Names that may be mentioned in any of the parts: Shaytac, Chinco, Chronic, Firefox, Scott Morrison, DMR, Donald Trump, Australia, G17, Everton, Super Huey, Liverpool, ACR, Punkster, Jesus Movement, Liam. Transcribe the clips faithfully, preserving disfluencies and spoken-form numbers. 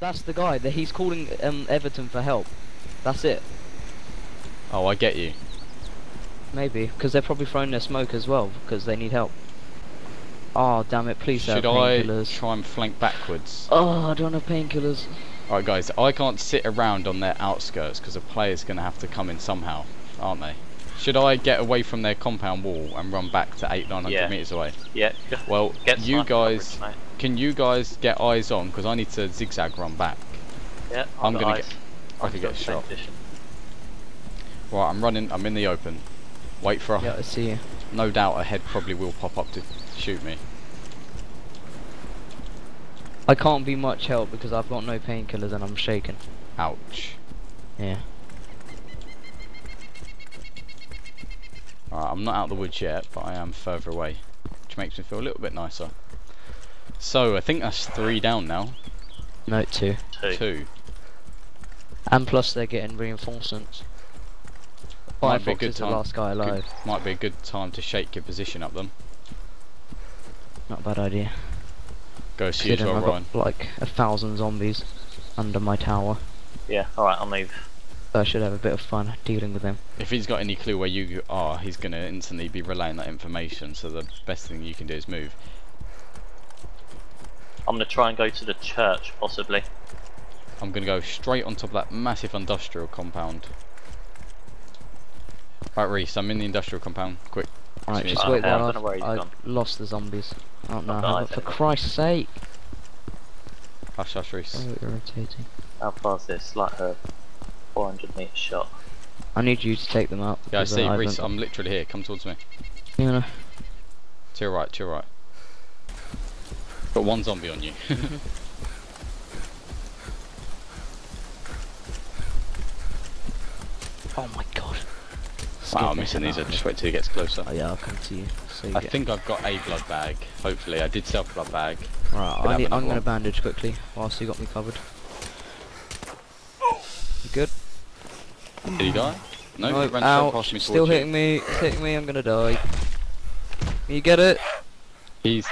That's the guy that he's calling um, Everton for help. That's it. Oh, I get you. Maybe because they're probably throwing their smoke as well because they need help. Oh damn it! Please don't. Should I try and flank backwards? Oh, I don't have painkillers. All right, guys, I can't sit around on their outskirts because a player's going to have to come in somehow, aren't they? Should I get away from their compound wall and run back to eight, nine hundred yeah. meters away? Yeah. Well, get you guys, coverage, can you guys get eyes on? Because I need to zigzag run back. Yeah. I'm gonna eyes. get. I could get shot. Position. Right, I'm running. I'm in the open. Wait for a. Yeah, I see you. No doubt, a head probably will pop up to shoot me. I can't be much help because I've got no painkillers and I'm shaken. Ouch. Yeah. Alright, I'm not out of the woods yet, but I am further away, which makes me feel a little bit nicer. So I think that's three down now. No, two. Two. two. And plus they're getting reinforcements. Firefox is the last guy alive. Good, might be a good time to shake your position up them. Not a bad idea. Go see you to our Ryan. I've got like a thousand zombies under my tower. Yeah, alright, I'll move. I should have a bit of fun dealing with them. If he's got any clue where you are, he's going to instantly be relaying that information, so the best thing you can do is move. I'm going to try and go to the church, possibly. I'm going to go straight on top of that massive industrial compound. Right, Reese, I'm in the industrial compound, quick. Alright, just wait there, I've, I've lost the zombies. Oh no, oh, for Christ's sake! Hush, hush, Reese. Oh, irritating. How far is this? Like her. four hundred meter shot. I need you to take them out. Yeah, I see, I Reese, I'm literally here. Come towards me. Yeah, no. To your right, to your right. Got one zombie on you. Oh my god. Wow, I'm missing these. I just wait till he gets closer. Oh, yeah, I'll come to you. So you I get... think I've got a blood bag. Hopefully, I did sell blood bag. Right, I need, I'm going to bandage quickly whilst you got me covered. You good? Did he die? No, no he ran out. Past me. Still hitting you. me, it's hitting me, I'm gonna die. You get it? He's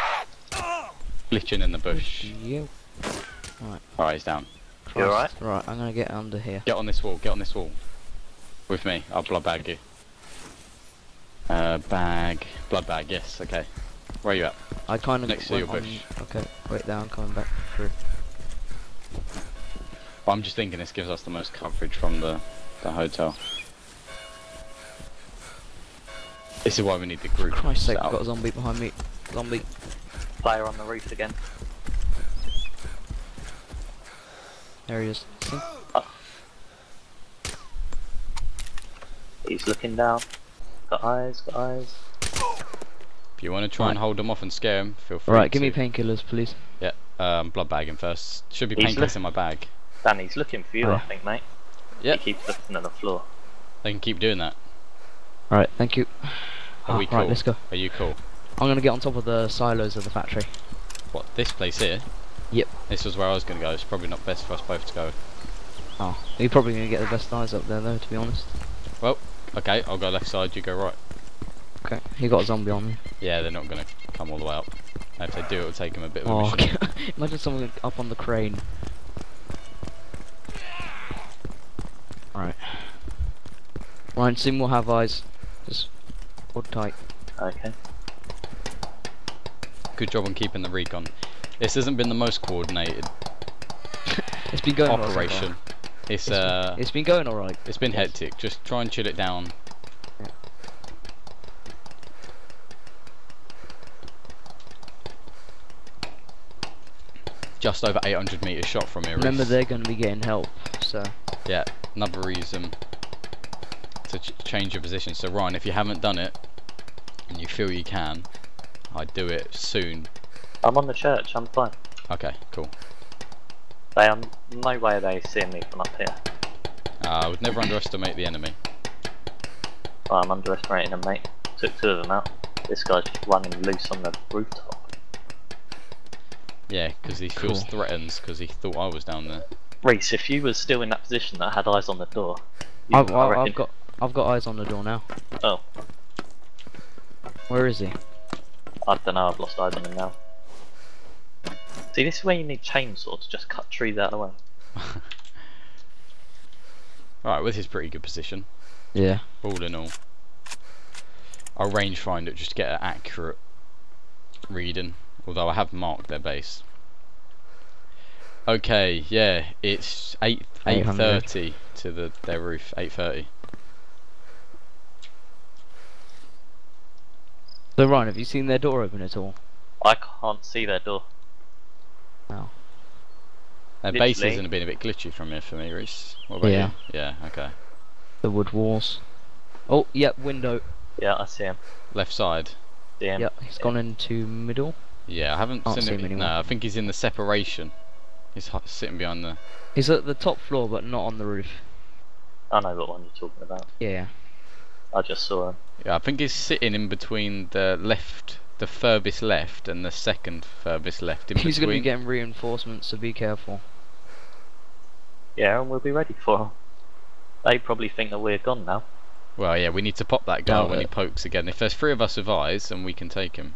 glitching in the bush. You. Alright. Alright, he's down. You alright? Right, I'm gonna get under here. Get on this wall, get on this wall. With me, I'll blood bag you. Uh, bag. Blood bag, yes, okay. Where are you at? I kinda next to your bush. On. Okay, wait there, I'm coming back through. I'm just thinking this gives us the most coverage from the, the hotel. This is why we need the group. For Christ's sake, I've got a zombie behind me. Zombie. Player on the roof again. There he is. Oh. He's looking down. Got eyes, got eyes. If you want to try right. and hold them off and scare him, feel free. Alright, give me painkillers, please. Yeah, um, blood bagging first. Should be painkillers in my bag. Danny's looking for you, right. I think, mate. Yeah. He keeps looking on the floor. They can keep doing that. Alright, thank you. Are oh, we cool? Right, let's go. Are you cool? I'm going to get on top of the silos of the factory. What, this place here? Yep. This was where I was going to go. It's probably not best for us both to go. Oh, you're probably going to get the best eyes up there, though, to be honest. Well, okay, I'll go left side, you go right. Okay, he got a zombie on me. Yeah, they're not going to come all the way up. And if they do, it'll take them a bit of a oh, mission. Okay. Imagine someone up on the crane. Right. Ryan, soon we'll have eyes. Just hold tight. Okay. Good job on keeping the recon. This hasn't been the most coordinated. It's been going operation. Right, it's, it's uh. Been, it's been going alright. It's been yes. hectic. Just try and chill it down. Yeah. Just over eight hundred meters shot from here. Remember, they're going to be getting help, so. Yeah. Another reason to ch change your position. So Ryan, if you haven't done it and you feel you can, I'd do it soon. I'm on the church, I'm fine. Okay, cool. They are no way they see me from up here. Uh, I would never underestimate the enemy. Well, I'm underestimating them, mate. Took two of them out. This guy's just running loose on the rooftop. Yeah, because he cool. feels threatened because he thought I was down there. Reese, if you were still in that position that had eyes on the door, I've, I I've got I've got eyes on the door now. Oh, where is he? I don't know. I've lost eyes on him now. See, this is where you need chainsaw to just cut trees out of the way. Alright, well, this is pretty good position. Yeah. All in all. I'll rangefinder just to get an accurate reading, although I have marked their base. Okay, yeah, it's eight eight thirty to the their roof, eight thirty. So Ryan, have you seen their door open at all? I can't see their door. No. Their Literally. bases have been a bit glitchy from here for me, Reese. What about yeah. you? Yeah, okay. The wood walls. Oh, yep, yeah, window. Yeah, I see him. Left side. Yeah. Yep, he's yeah. gone into middle. Yeah, I haven't can't seen, seen him. him no, I think he's in the separation. He's sitting behind the... He's at the top floor, but not on the roof. I know what one you're talking about. Yeah. I just saw him. Yeah, I think he's sitting in between the left, the furthest left, and the second furthest left. In he's between. going to be getting reinforcements, so be careful. Yeah, and we'll be ready for him. They probably think that we're gone now. Well, yeah, we need to pop that guy when it. he pokes again. If there's three of us with eyes, then we can take him.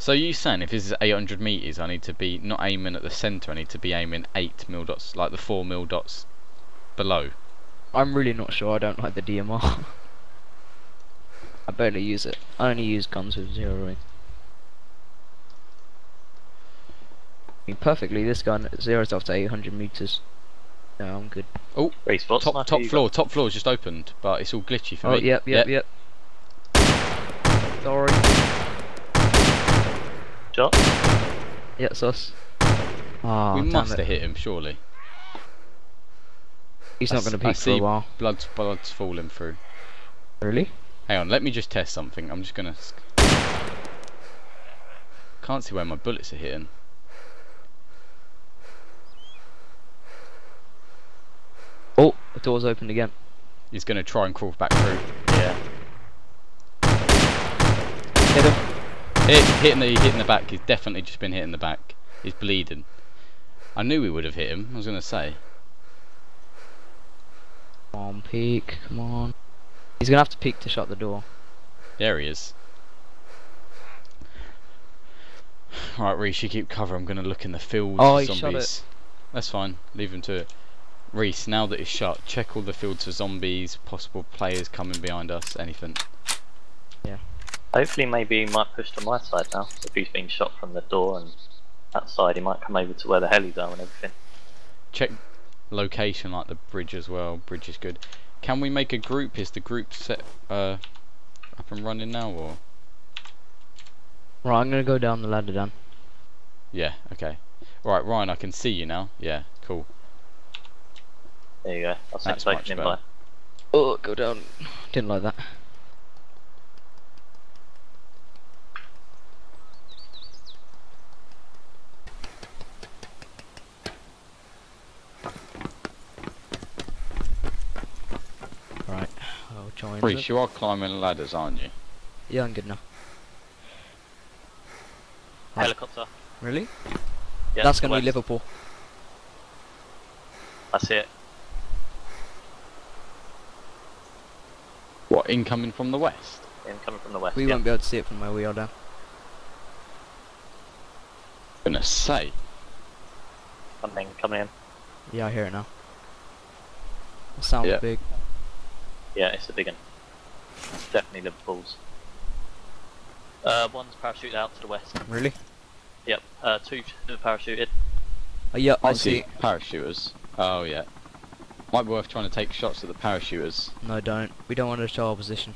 So you saying if this is eight hundred meters, I need to be not aiming at the centre, I need to be aiming eight mil dots, like the four mil dots below. I'm really not sure. I don't like the D M R. I barely use it. I only use guns with zeroing. I mean, perfectly, this gun zeroes off to eight hundred meters. No, I'm good. Oh, top, top floor, top floor's just opened, but it's all glitchy for oh, me. Oh, yep, yep, yep. yep. Sorry. Shot. Yeah, it's us. Oh, we must it. have hit him, surely. He's I not going to peek for a while. Blood's, blood's falling through. Really? Hang on, let me just test something. I'm just going to... Can't see where my bullets are hitting. Oh, the door's opened again. He's going to try and crawl back through. Yeah. Hit him. Hit, hitting the hitting the back. He's definitely just been hitting the back. He's bleeding. I knew we would have hit him. I was gonna say. Come on, peek. Come on. He's gonna have to peek to shut the door. There he is. All right, Reese, you keep cover. I'm gonna look in the fields. Oh, for zombies. He shut it. That's fine. Leave him to it. Reese, now that it's shut, check all the fields for zombies, possible players coming behind us, anything. Yeah. Hopefully maybe he might push to my side now, if he's being shot from the door and that side, he might come over to where the helis are and everything. Check location, like the bridge as well. Bridge is good. Can we make a group? Is the group set uh, up and running now, or...? Right, I'm going to go down the ladder, Dan. Yeah, okay. Alright, Ryan, I can see you now. Yeah, cool. There you go. I'll send an invite. Oh, go down. Didn't like that. Reese, you are climbing ladders, aren't you? Yeah, I'm good now. Helicopter. Really? Yeah, that's going to be Liverpool. I see it. What, incoming from the west? Incoming from the west, We yeah. won't be able to see it from where we are down. I'm going to say. Something coming in. Yeah, I hear it now. It sounds yeah. big. Yeah, it's a big one. It's definitely Liverpool's. Uh, one's parachuted out to the west. Really? Yep. Uh, two parachuted. Uh, yeah, I, I see. see parachuters. Oh yeah. Might be worth trying to take shots at the parachuters. No, don't. We don't want to show our position.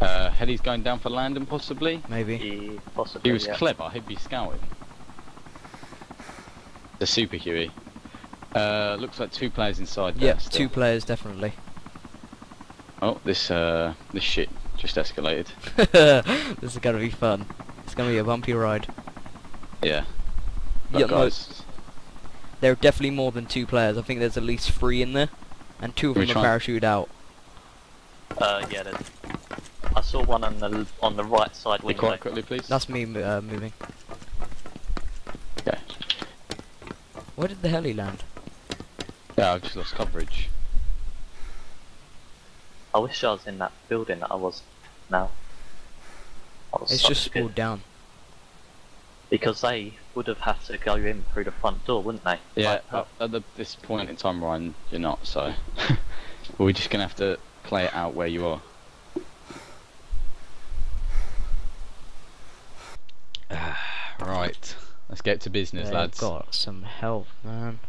Uh, Heli's going down for landing, possibly. Maybe. He, possibly. He was yeah. clever. He'd be scouting. The Super Huey. Uh, looks like two players inside there. Yes, two players definitely. Oh, this uh, this shit just escalated. This is gonna be fun. It's gonna be a bumpy ride. Yeah. Yeah, guys. No, there are definitely more than two players. I think there's at least three in there, and two of them are parachuted out. Uh, yeah. There's... I saw one on the on the right side window. Quite quickly, please. That's me uh, moving. Okay. Where did the heli land? Yeah, I've just lost coverage. I wish I was in that building that I was now. It's just all down. Because they would have had to go in through the front door, wouldn't they? Yeah, like, at, at the, this point in time, Ryan, you're not, so... We're just going to have to play it out where you are. Right, let's get to business, They've lads. Got some health, man.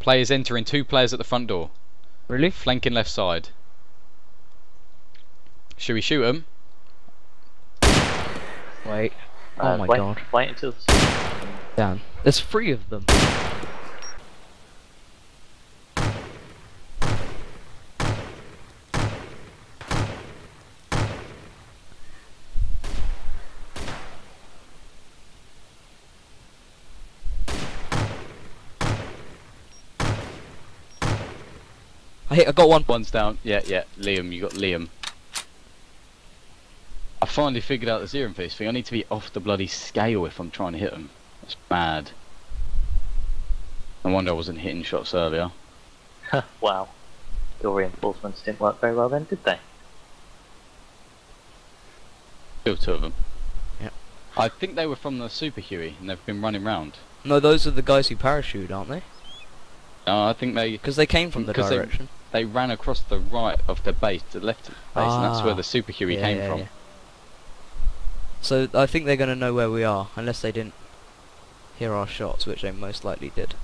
Players entering, two players at the front door. Really? Flanking left side. Should we shoot them? Wait. Oh uh, my wait, god. Wait until... Damn. There's three of them. I hit, I got one. One's down. Yeah, yeah. Liam, you got Liam. I finally figured out the zero piece thing. I need to be off the bloody scale if I'm trying to hit them. That's bad. No wonder I wasn't hitting shots earlier. Wow. Your reinforcements didn't work very well then, did they? Still two of them. Yep. I think they were from the Super Huey and they've been running round. No, those are the guys who parachuted, aren't they? No, I think they... Because they came from the direction. They, they ran across the right of the base, the left of the base, ah, and that's where the Super Huey yeah, came yeah, from. Yeah. So I think they're going to know where we are, unless they didn't hear our shots, which they most likely did.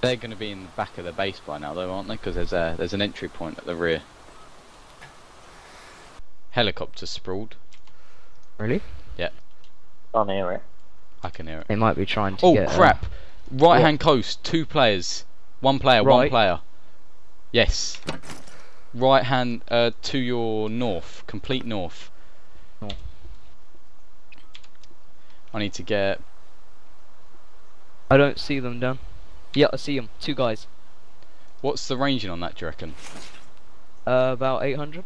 They're going to be in the back of the base by now, though, aren't they? Because there's a, there's an entry point at the rear. Helicopter sprawled. Really? Yeah. I can hear it. I can hear it. They might be trying to oh, get... Oh, crap! Um, Right hand what? coast, two players. One player, right. one player. Yes. Right hand uh, to your north, complete north. Oh. I need to get. I don't see them, Dan. Yeah, I see them. Two guys. What's the ranging on that, do you reckon? Uh, about eight hundred.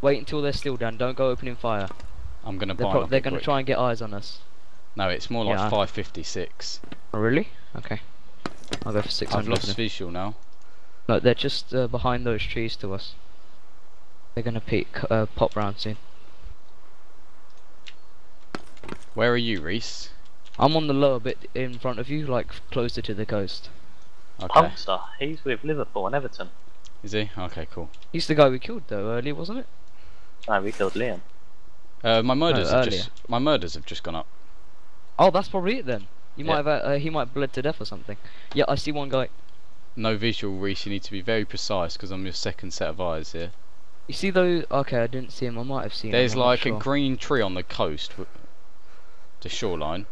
Wait until they're still down. Don't go opening fire. I'm gonna buy them. They're gonna quick. try and get eyes on us. No, it's more like yeah. five fifty-six. Oh, really? Okay. I'll go for six hundred. I've lost then. visual now. No, they're just uh, behind those trees to us. They're gonna peek, uh, pop round soon. Where are you, Reese? I'm on the lower bit in front of you, like closer to the coast. Okay. Punkster, he's with Liverpool and Everton. Is he? Okay, cool. He's the guy we killed though earlier, wasn't it? No, we killed Liam. Uh, my murders no, have just my murders have just gone up. Oh, that's probably it then. You yeah. might have uh, he might have bled to death or something. Yeah, I see one guy. No visual, Reese. You need to be very precise because I'm your second set of eyes here. You see those? Okay, I didn't see him. I might have seen. There's him. There's like sure. a green tree on the coast, the shoreline.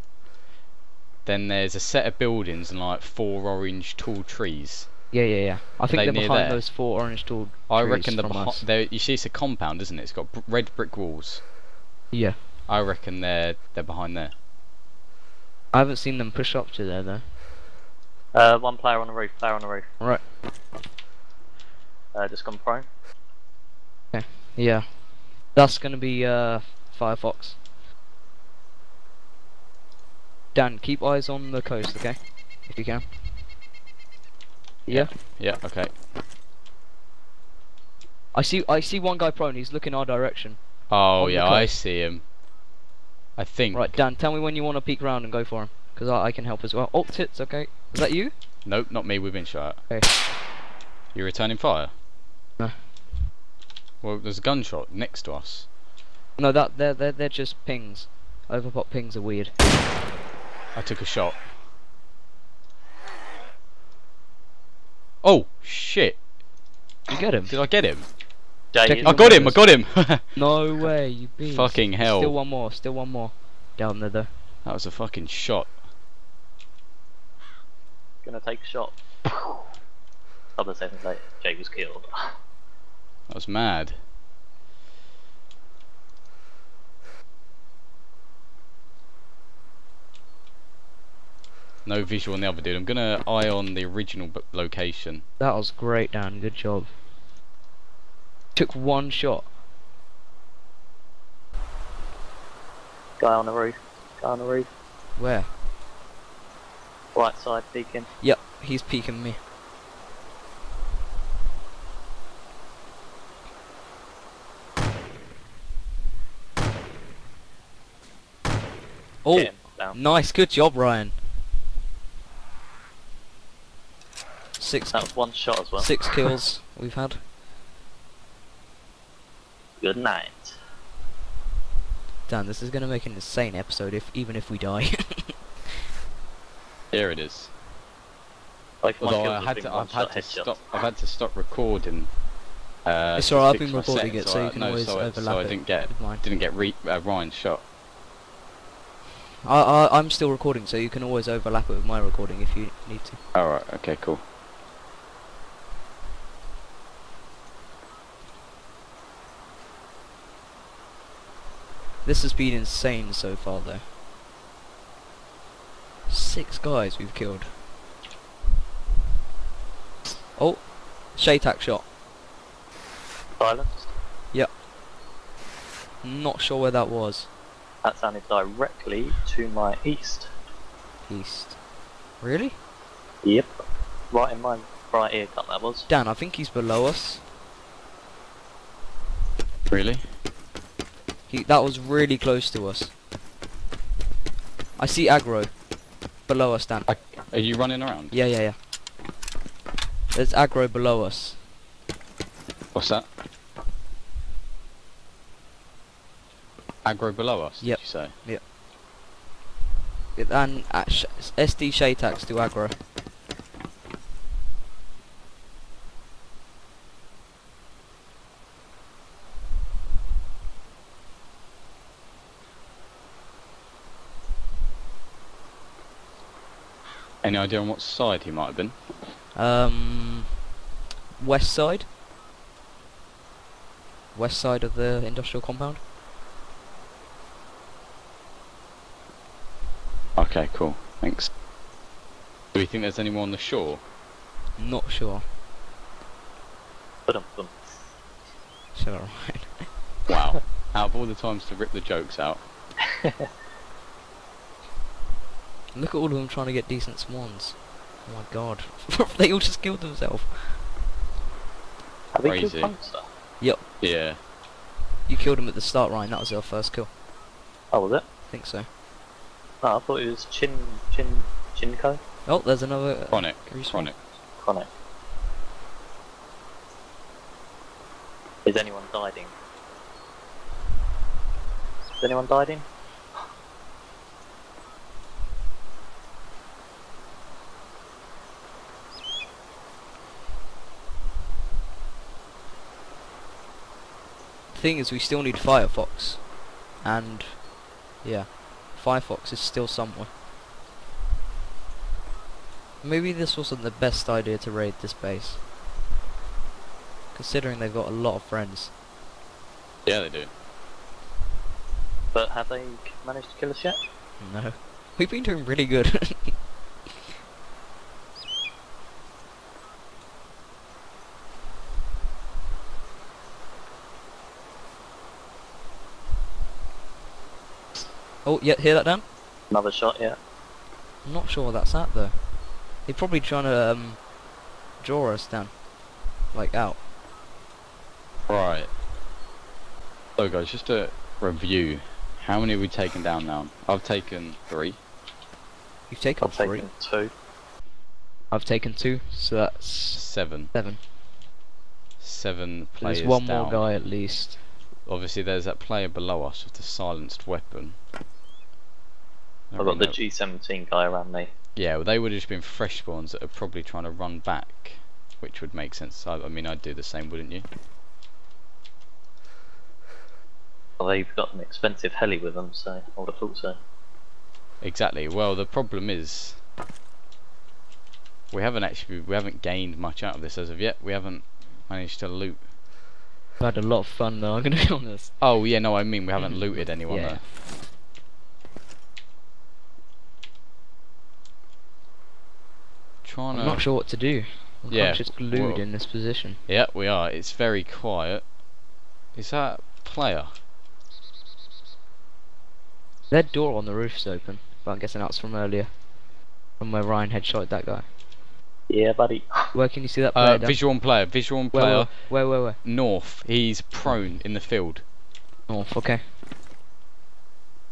Then there's a set of buildings and like four orange tall trees. Yeah, yeah, yeah. I think they're behind there? those four orange tall. trees I reckon the behind. You see, it's a compound, isn't it? It's got b red brick walls. Yeah. I reckon they're they're behind there. I haven't seen them push up to there though. Uh, one player on the roof, player on the roof. Right. Uh, just gone prone. Okay. Yeah. That's gonna be uh Firefox. Dan, keep eyes on the coast, okay? If you can. Yeah. Yeah. yeah okay. I see. I see one guy prone. He's looking our direction. Oh yeah, I see him. I think. Right, Dan, tell me when you want to peek round and go for him, because I, I can help as well. Oh, tits, okay. Is that you? Nope, not me, we've been shot at. Okay. You're returning fire? No. Well, there's a gunshot next to us. No, that they're, they're, they're just pings. Overpop pings are weird. I took a shot. Oh, shit. You get him? Did I get him? I got him, I got him! No way, you beast. Fucking hell. Still one more, still one more. Down there though. That was a fucking shot. Gonna take a shot. Couple of seconds later, Jake was killed. That was mad. No visual on the other dude. I'm gonna eye on the original location. That was great, Dan. Good job. Took one shot. Guy on the roof. Guy on the roof. Where? Right side peeking. Yep, he's peeking me. Oh, nice, good job, Ryan. Six. That was one shot as well. Six kills we've had. Good night. Damn, this is gonna make an insane episode, if even if we die. Here it is. Like, although I had to, I've had to stop. I've had to stop recording. Uh, it's alright, I've been recording it, so you can always overlap it. I didn't get, didn't get re uh, Ryan's shot. I, I, I'm still recording, so you can always overlap it with my recording if you need to. Alright, okay, cool. This has been insane so far, though. Six guys we've killed. Oh, Shaytac shot. Silenced? Yep. Not sure where that was. That sounded directly to my east. East. Really? Yep. Right in my right ear cut that was. Dan, I think he's below us. Really? He, that was really close to us. I see aggro. Below us, Dan. I, are you running around? Yeah, yeah, yeah. There's aggro below us. What's that? Aggro below us, yep. Did you say? Yep. And at sh S D Shaytac's to aggro. Any idea on what side he might have been? Um, west side. West side of the industrial compound. Okay, cool. Thanks. Do you think there's anyone on the shore? Not sure. Shall I ride? Wow. Out of all the times to rip the jokes out. Look at all of them trying to get decent swans. Oh my god. They all just killed themselves. Have they killed Punkster? Yep. Yeah. You killed him at the start, Ryan. That was your first kill. Oh, was it? I think so. Oh, I thought it was Chin... Chin... Chinco? Oh, there's another... Uh, Chronic. Chronic. Chronic. Is anyone diving? Is anyone diving? The thing is, we still need Firefox. And... yeah. Firefox is still somewhere. Maybe this wasn't the best idea to raid this base, considering they've got a lot of friends. Yeah, they do. But have they managed to kill us yet? No. We've been doing really good. Oh, yeah, hear that, Dan? Another shot, yeah. I'm not sure what that's at, though. They're probably trying to um, draw us, Dan. Like, out. Right. So, guys, just a review. How many have we taken down now? I've taken three. You've taken I've three? I've taken two. I've taken two, so that's... Seven. Seven. Seven players down. There's one more guy, at least. Obviously, there's that player below us with the silenced weapon. I've got the G seventeen guy around me. Yeah, well, they would have just been fresh spawns that are probably trying to run back, which would make sense. I, I mean, I'd do the same, wouldn't you? Well, they've got an expensive heli with them, so I would have thought so. Exactly. Well, the problem is we haven't actually we haven't gained much out of this as of yet. We haven't managed to loot. I've had a lot of fun, though, I'm gonna be honest. Oh yeah, no, I mean we haven't looted anyone yeah. Though. I'm not sure what to do. We're yeah, just glued well, in this position. Yeah, we are. It's very quiet. Is that player? Their door on the roof's open, but I'm guessing that's from earlier, from where Ryan headshot that guy. Yeah, buddy. Where can you see that player? Uh, visual on player. Visual on player. Where, where, where, where? North. He's prone in the field. North. Okay.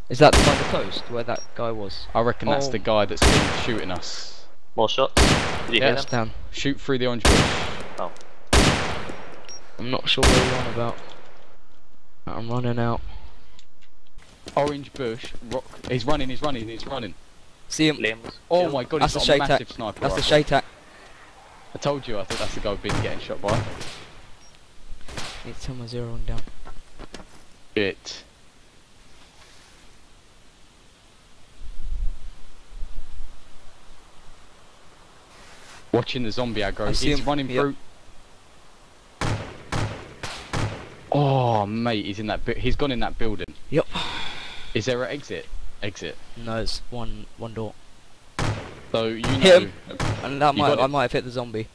Is that behind the post where that guy was? I reckon oh. that's the guy that's been shooting us. More shots? Did you yeah, that's down. Shoot through the orange bush. Oh. I'm not sure what you're on about. I'm running out. Orange bush, rock. He's running, he's running, he's running. See him. Liam. Oh my god, that's he's got a massive sniper. That's rifle. The Shaytac. I told you, I thought that's the guy we've been getting shot by. It's turn my zero on down. Shit. Watching the zombie aggro. I see he's him. running yep. through. Oh mate, he's in that. He's gone in that building. Yep. Is there an exit? Exit. No, it's one one door. So you know. Hit him. And that might, I it. might have hit the zombie.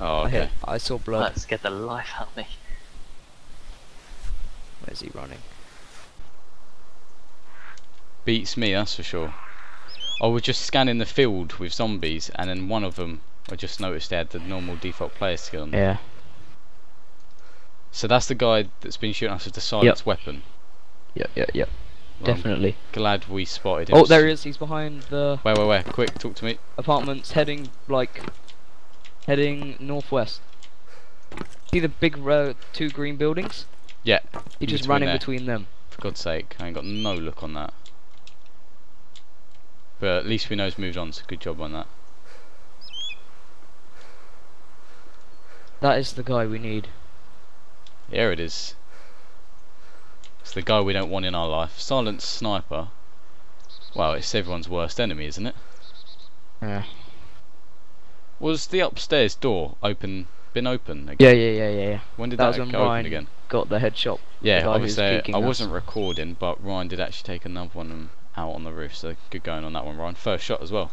Oh okay. I, hit, I saw blood. Let's get the life out of me. Where's he running? Beats me, that's for sure. I was just scanning the field with zombies, and then one of them, I just noticed they had the normal default player skill on. Yeah. So that's the guy that's been shooting us with the silenced yep. weapon. Yep, yep, yep. Well, definitely. I'm glad we spotted him. Oh, there he is. He's behind the. Where, where, where? Quick, talk to me. Apartments, heading like, heading northwest. See the big row, two green buildings. Yeah. He just ran in between them. For God's sake, I ain't got no look on that. But at least we know he's moved on, so good job on that. That is the guy we need. Here it is. It's the guy we don't want in our life. Silent sniper. Wow, it's everyone's worst enemy, isn't it? Yeah. Was the upstairs door open? Been open again? Yeah, yeah, yeah, yeah. yeah. When did that, that was when go Ryan open again? Got the headshot. Yeah, obviously I, I wasn't us. recording, but Ryan did actually take another one and out on the roof, so good going on that one, Ryan. First shot as well.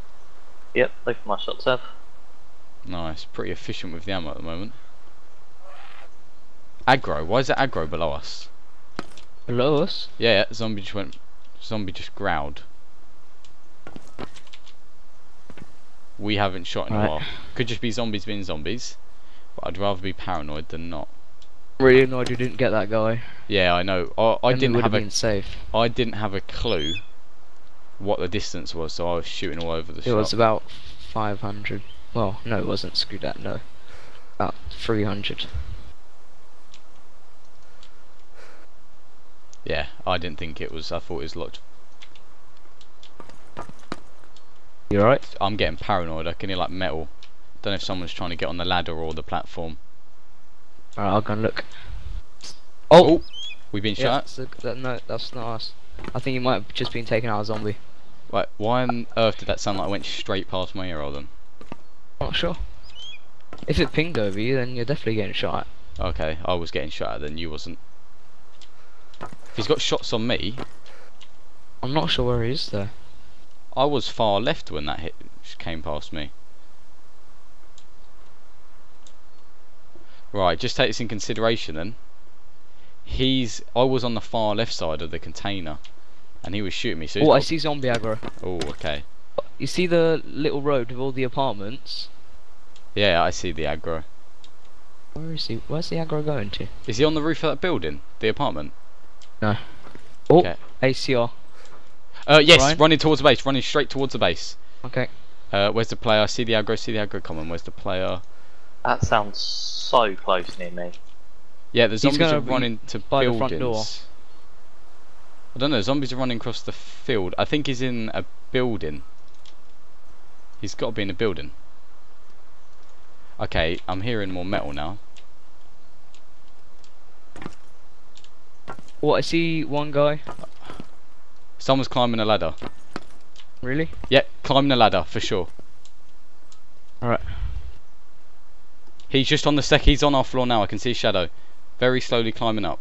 Yep, both my shots have. Nice, pretty efficient with the ammo at the moment. Aggro, why is it aggro below us? Below us? Yeah, yeah, zombie just went. Zombie just growled. We haven't shot in right. a while. Could just be zombies being zombies, but I'd rather be paranoid than not. Really annoyed you didn't get that guy. Yeah, I know. I, I didn't have, have been a, safe. I didn't have a clue what the distance was, so I was shooting all over the it shop. It was about five hundred. Well, no, it wasn't. Screw that. No, about three hundred. Yeah, I didn't think it was. I thought it was locked. You alright? I'm getting paranoid. I can hear like metal. Don't know if someone's trying to get on the ladder or the platform. Alright, I'll go and look. Oh, oh we've been yeah, shot. That's a, that, no, that's not us. I think you might have just been taken out a zombie. Right, why on earth did that sound like I went straight past my ear hole then? Not sure. If it pinged over you, then you're definitely getting shot at. Okay, I was getting shot at, then you wasn't. If he's got shots on me, I'm not sure where he is though. I was far left when that hit came past me. Right, just take this in consideration then. He's I was on the far left side of the container and he was shooting me. So oh, I see zombie aggro. Oh, okay. You see the little road with all the apartments? Yeah, I see the aggro. Where is he? Where's the aggro going to? Is he on the roof of that building? The apartment? No. Oh, okay. A C R. Uh, yes, Ryan? Running towards the base, running straight towards the base. Okay. Uh, where's the player? I see the aggro, see the aggro coming. Where's the player? That sounds so close near me. Yeah, the zombies are running to buildings. The front door. I don't know, zombies are running across the field. I think he's in a building. He's got to be in a building. Okay, I'm hearing more metal now. What, I see one guy. Someone's climbing a ladder. Really? Yep, climbing a ladder, for sure. Alright. He's just on the sec, he's on our floor now, I can see his shadow. Very slowly climbing up.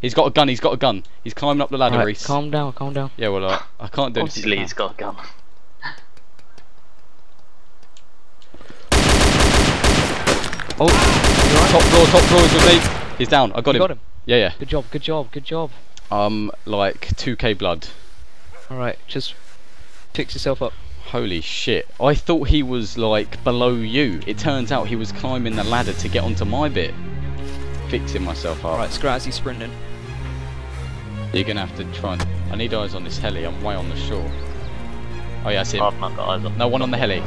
He's got a gun, he's got a gun. He's climbing up the ladder, right, Reese. Calm down, calm down. Yeah, well, uh, I can't do it. Obviously he's got a gun. Oh, top floor, top floor is with me. He's down, I got you him. got him? Yeah, yeah. Good job, good job, good job. Um, like, two K blood. Alright, just fix yourself up. Holy shit, I thought he was like below you. It turns out he was climbing the ladder to get onto my bit. Fixing myself up. Alright, Scratzy sprinting. You're gonna have to try and... I need eyes on this heli, I'm way on the shore. Oh yeah, I see him. I've not got eyes on. No, one on the heli.